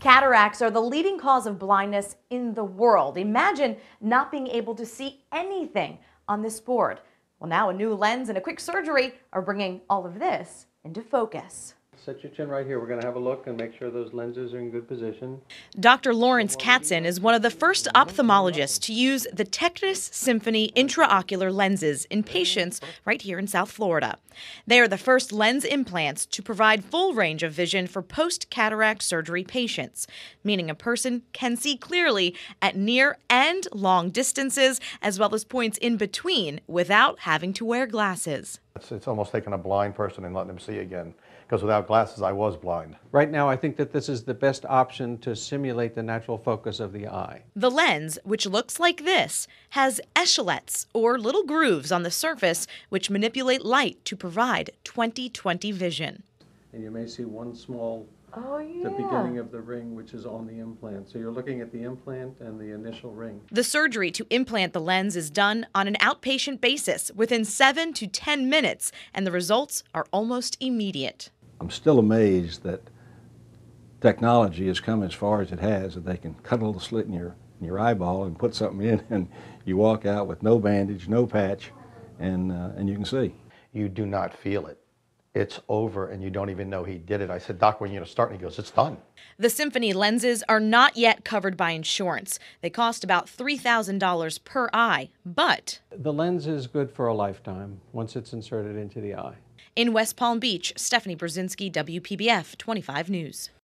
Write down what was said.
Cataracts are the leading cause of blindness in the world. Imagine not being able to see anything on this board. Well, now a new lens and a quick surgery are bringing all of this into focus. Set your chin right here. We're going to have a look and make sure those lenses are in good position. Dr. Lawrence Katzen is one of the first ophthalmologists to use the Tecnis Symphony intraocular lenses in patients right here in South Florida. They are the first lens implants to provide full range of vision for post-cataract surgery patients, meaning a person can see clearly at near and long distances, as well as points in between, without having to wear glasses. It's almost taking a blind person and letting them see again, because without glasses I was blind. Right now I think that this is the best option to simulate the natural focus of the eye. The lens, which looks like this, has echolets, or little grooves on the surface, which manipulate light to provide 20/20 vision. And you may see one small, the beginning of the ring, which is on the implant. So you're looking at the implant and the initial ring. The surgery to implant the lens is done on an outpatient basis within 7 to 10 minutes, and the results are almost immediate. I'm still amazed that technology has come as far as it has, that they can cut a little slit in your eyeball and put something in, and you walk out with no bandage, no patch, and you can see. You do not feel it. It's over, and you don't even know he did it. I said, "Doc, when are you going to start?" And he goes, "It's done." The Symphony lenses are not yet covered by insurance. They cost about $3,000 per eye, but the lens is good for a lifetime once it's inserted into the eye. In West Palm Beach, Stephanie Berzinski, WPBF 25 News.